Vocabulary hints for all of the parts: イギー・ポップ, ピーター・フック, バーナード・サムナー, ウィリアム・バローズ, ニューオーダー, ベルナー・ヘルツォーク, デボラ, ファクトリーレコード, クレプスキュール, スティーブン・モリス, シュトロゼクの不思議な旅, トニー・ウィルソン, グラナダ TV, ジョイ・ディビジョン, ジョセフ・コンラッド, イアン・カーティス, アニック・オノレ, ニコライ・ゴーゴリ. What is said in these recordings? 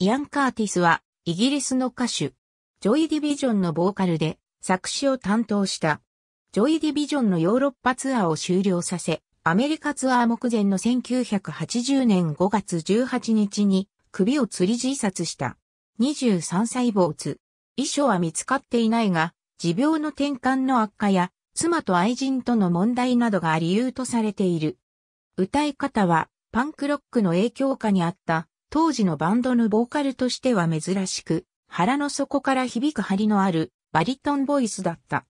イアン・カーティスは、イギリスの歌手、ジョイ・ディビジョンのボーカルで、作詞を担当した。ジョイ・ディビジョンのヨーロッパツアーを終了させ、アメリカツアー目前の1980年5月18日に、首を吊り自殺した。23歳没。遺書は見つかっていないが、持病の転換の悪化や、妻と愛人との問題などが理由とされている。歌い方は、パンクロックの影響下にあった、当時のバンドのボーカルとしては珍しく、腹の底から響く張りのある、バリトンボイスだった。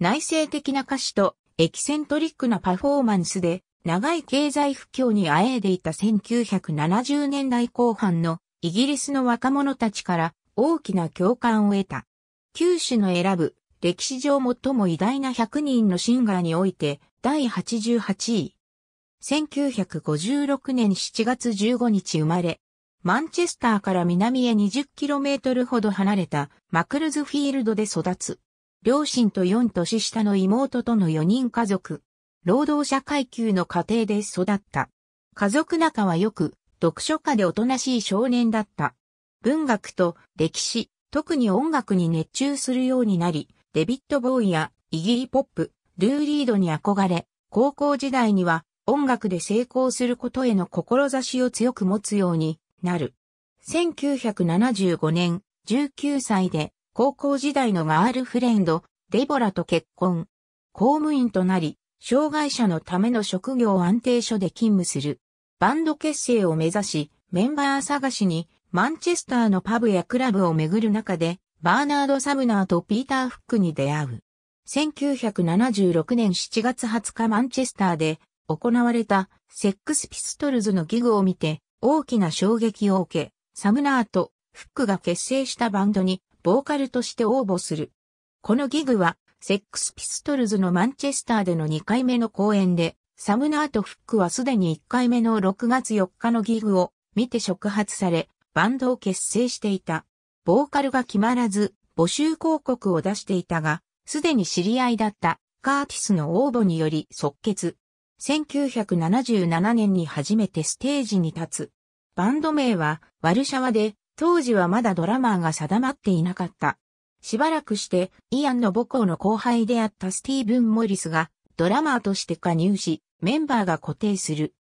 内省的な歌詞と、エキセントリックなパフォーマンスで、長い経済不況にあえいでいた1970年代後半の、イギリスの若者たちから、大きな共感を得た。九首の選ぶ、歴史上最も偉大な100人のシンガーにおいて、第88位。1956年7月15日生まれ、マンチェスターから南へ 20km ほど離れたマクルズフィールドで育つ。両親と4年下の妹との4人家族。労働者階級の家庭で育った。家族仲は良く、読書家でおとなしい少年だった。文学と歴史、特に音楽に熱中するようになり、デビッド・ボウイやイギリポップ、ルー・リードに憧れ、高校時代には音楽で成功することへの志を強く持つようになる。1975年、19歳で高校時代のガールフレンド、デボラと結婚。公務員となり、障害者のための職業安定所で勤務する。バンド結成を目指し、メンバー探しに、マンチェスターのパブやクラブを巡る中で、バーナード・サブナーとピーター・フックに出会う。1976年7月20日マンチェスターで行われたセックス・ピストルズのギグを見て大きな衝撃を受け、サブナーとフックが結成したバンドにボーカルとして応募する。このギグはセックス・ピストルズのマンチェスターでの2回目の公演で、サブナーとフックはすでに1回目の6月4日のギグを見て触発され、バンドを結成していた。ボーカルが決まらず、募集広告を出していたが、すでに知り合いだったカーティスの応募により即決。1977年に初めてステージに立つ。バンド名はワルシャワで、当時はまだドラマーが定まっていなかった。しばらくして、イアンの母校の後輩であったスティーブン・モリスが、ドラマーとして加入し、メンバーが固定する。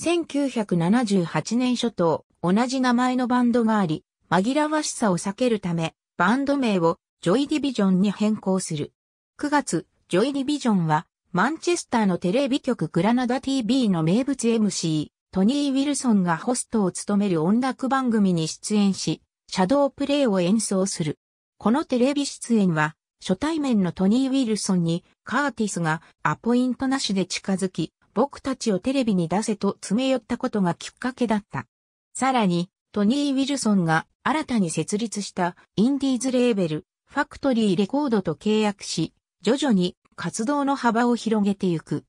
1978年初頭、同じ名前のバンドがあり、紛らわしさを避けるため、バンド名をジョイ・ディビジョンに変更する。9月、ジョイ・ディビジョンは、マンチェスターのテレビ局グラナダ TV の名物 MC、トニー・ウィルソンがホストを務める音楽番組に出演し、シャドープレイを演奏する。このテレビ出演は、初対面のトニー・ウィルソンに、カーティスがアポイントなしで近づき、僕たちをテレビに出せと詰め寄ったことがきっかけだった。さらに、トニー・ウィルソンが新たに設立したインディーズレーベル、ファクトリーレコードと契約し、徐々に活動の幅を広げてゆく。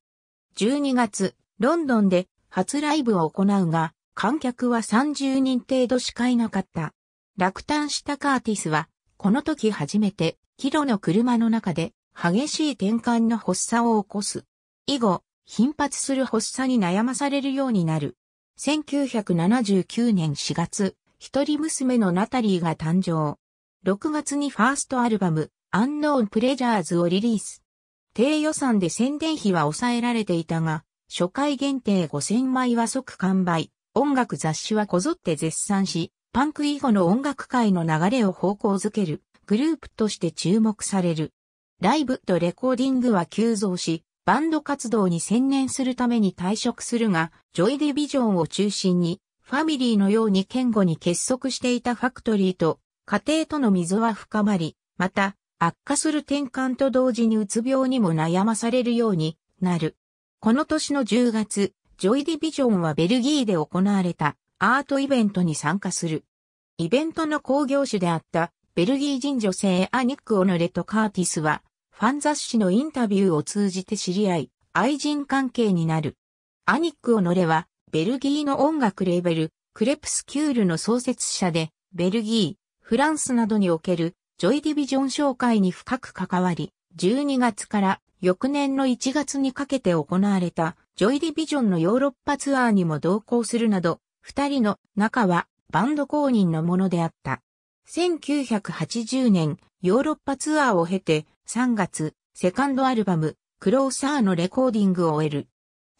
12月、ロンドンで初ライブを行うが、観客は30人程度しかいなかった。落胆したカーティスは、この時初めて、帰路の車の中で激しい転換の発作を起こす。以後、頻発する発作に悩まされるようになる。1979年4月、一人娘のナタリーが誕生。6月にファーストアルバム、アンノーン・プレジャーズをリリース。低予算で宣伝費は抑えられていたが、初回限定5000枚は即完売。音楽雑誌はこぞって絶賛し、パンク以後の音楽界の流れを方向づけるグループとして注目される。ライブとレコーディングは急増し、バンド活動に専念するために退職するが、ジョイ・ディビジョンを中心に、ファミリーのように堅固に結束していたファクトリーと、家庭との溝は深まり、また、悪化する転換と同時にうつ病にも悩まされるようになる。この年の10月、ジョイ・ディビジョンはベルギーで行われたアートイベントに参加する。イベントの興行主であった、ベルギー人女性アニック・オノレとカーティスは、ファン雑誌のインタビューを通じて知り合い、愛人関係になる。アニック・オノレは、ベルギーの音楽レーベル、クレプスキュールの創設者で、ベルギー、フランスなどにおける、ジョイ・ディビジョン商会に深く関わり、12月から翌年の1月にかけて行われた、ジョイ・ディビジョンのヨーロッパツアーにも同行するなど、二人の仲は、バンド公認のものであった。1980年、ヨーロッパツアーを経て、3月、セカンドアルバム、クローサーのレコーディングを終える。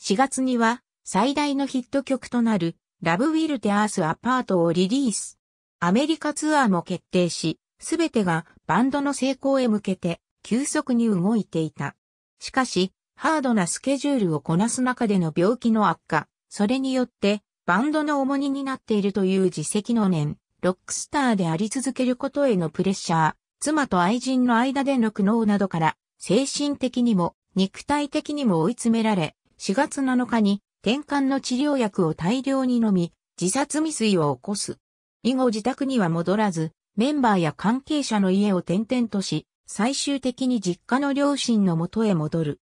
4月には、最大のヒット曲となる、ラブ・ウィル・テアース・アパートをリリース。アメリカツアーも決定し、すべてがバンドの成功へ向けて、急速に動いていた。しかし、ハードなスケジュールをこなす中での病気の悪化、それによって、バンドの重荷になっているという自責の念、ロックスターであり続けることへのプレッシャー、妻と愛人の間での苦悩などから、精神的にも、肉体的にも追い詰められ、4月7日に、転換の治療薬を大量に飲み、自殺未遂を起こす。以後自宅には戻らず、メンバーや関係者の家を転々とし、最終的に実家の両親の元へ戻る。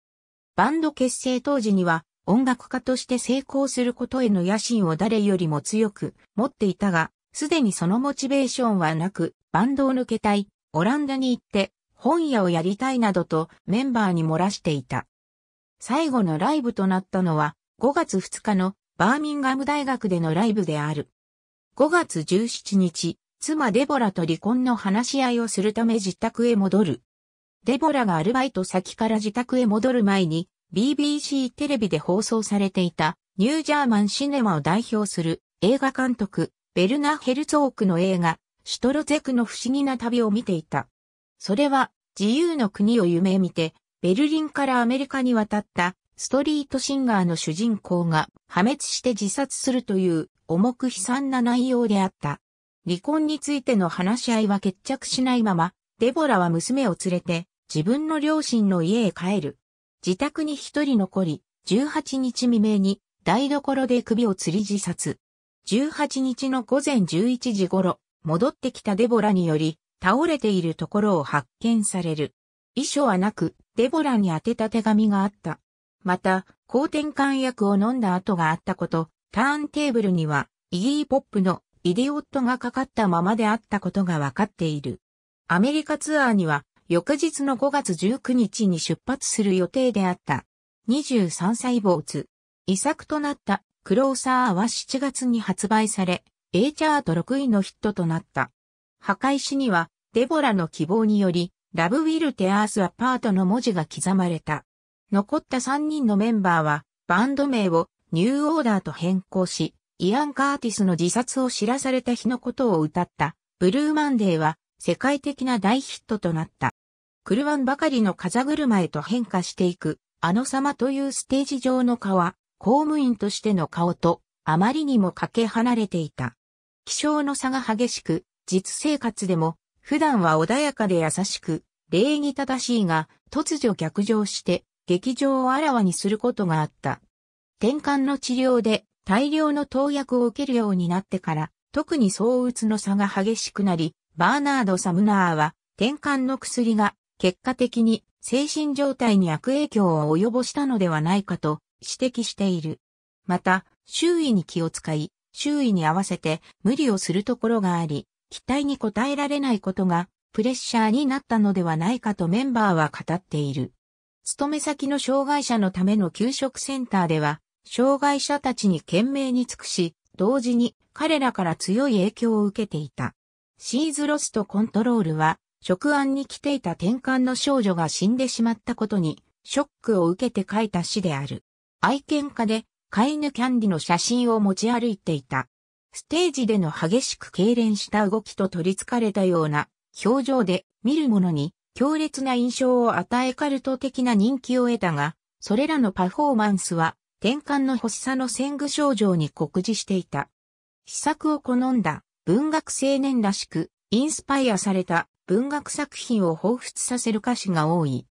バンド結成当時には、音楽家として成功することへの野心を誰よりも強く持っていたが、すでにそのモチベーションはなく、バンドを抜けたい、オランダに行って、本屋をやりたいなどとメンバーに漏らしていた。最後のライブとなったのは、5月2日のバーミンガム大学でのライブである。5月17日、妻デボラと離婚の話し合いをするため自宅へ戻る。デボラがアルバイト先から自宅へ戻る前に BBC テレビで放送されていたニュージャーマンシネマを代表する映画監督ベルナー・ヘルツォークの映画シュトロゼクの不思議な旅を見ていた。それは自由の国を夢見てベルリンからアメリカに渡ったストリートシンガーの主人公が破滅して自殺するという重く悲惨な内容であった。離婚についての話し合いは決着しないまま、デボラは娘を連れて自分の両親の家へ帰る。自宅に一人残り、18日未明に台所で首を吊り自殺。18日の午前11時頃、戻ってきたデボラにより、倒れているところを発見される。遺書はなく、デボラに宛てた手紙があった。また、抗転換薬を飲んだ跡があったこと、ターンテーブルには、イギー・ポップのイディオットがかかったままであったことがわかっている。アメリカツアーには翌日の5月19日に出発する予定であった。23歳没。遺作となったクローサーは7月に発売され、A チャート6位のヒットとなった。墓石にはデボラの希望により、ラブ・ウィル・テアース・アパートの文字が刻まれた。残った3人のメンバーはバンド名をニューオーダーと変更し、イアン・カーティスの自殺を知らされた日のことを歌った、ブルーマンデーは世界的な大ヒットとなった。狂わんばかりの風車へと変化していく、あの様というステージ上の顔は、公務員としての顔と、あまりにもかけ離れていた。気性の差が激しく、実生活でも、普段は穏やかで優しく、礼儀正しいが、突如逆上して、激情をあらわにすることがあった。転換の治療で、大量の投薬を受けるようになってから、特に躁鬱の差が激しくなり、バーナード・サムナーは、転換の薬が、結果的に精神状態に悪影響を及ぼしたのではないかと指摘している。また、周囲に気を使い、周囲に合わせて無理をするところがあり、期待に応えられないことが、プレッシャーになったのではないかとメンバーは語っている。勤め先の障害者のための給食センターでは、障害者たちに懸命に尽くし、同時に彼らから強い影響を受けていた。シーズ・ロスト・コントロールは、職安に来ていた転換の少女が死んでしまったことに、ショックを受けて書いた詩である。愛犬家で、飼い犬キャンディの写真を持ち歩いていた。ステージでの激しく痙攣した動きと取りつかれたような表情で、見る者に強烈な印象を与えカルト的な人気を得たが、それらのパフォーマンスは、転換の発作の先駆症状に酷似していた。詩作を好んだ文学青年らしく、インスパイアされた文学作品を彷彿させる歌詞が多い。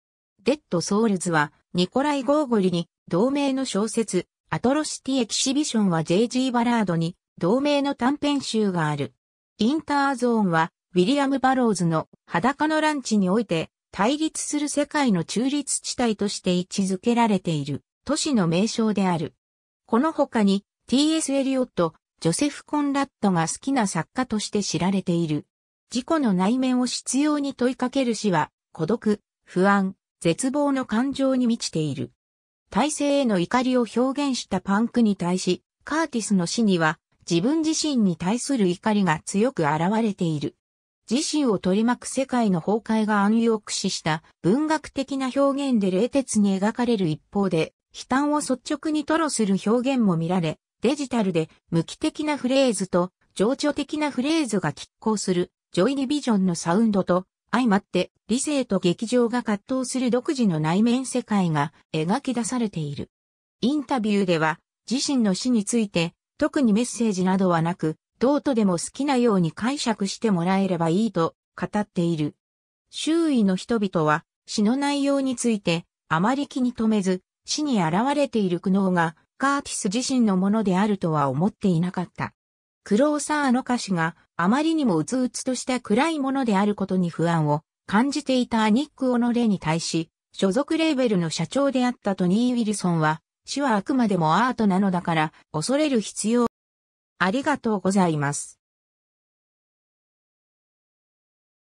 デッド・ソウルズはニコライ・ゴーゴリに同名の小説、アトロシティ・エキシビションは J.G. バラードに同名の短編集がある。インターゾーンはウィリアム・バローズの裸のランチにおいて対立する世界の中立地帯として位置づけられている。都市の名称である。この他に T.S. エリオット、ジョセフ・コンラッドが好きな作家として知られている。自己の内面を執拗に問いかける詩は、孤独、不安、絶望の感情に満ちている。体制への怒りを表現したパンクに対し、カーティスの詩には、自分自身に対する怒りが強く現れている。自身を取り巻く世界の崩壊が暗喩を駆使した文学的な表現で冷徹に描かれる一方で、悲嘆を率直に吐露する表現も見られ、デジタルで無機的なフレーズと情緒的なフレーズが拮抗するジョイ・ディビジョンのサウンドと相まって理性と劇場が葛藤する独自の内面世界が描き出されている。インタビューでは自身の死について特にメッセージなどはなく、どうとでも好きなように解釈してもらえればいいと語っている。周囲の人々は死の内容についてあまり気に留めず、死に現れている苦悩がカーティス自身のものであるとは思っていなかった。クローサーの歌詞があまりにもうつうつとした暗いものであることに不安を感じていたニック・オノレに対し、所属レーベルの社長であったトニー・ウィルソンは、死はあくまでもアートなのだから恐れる必要ありがとうございます。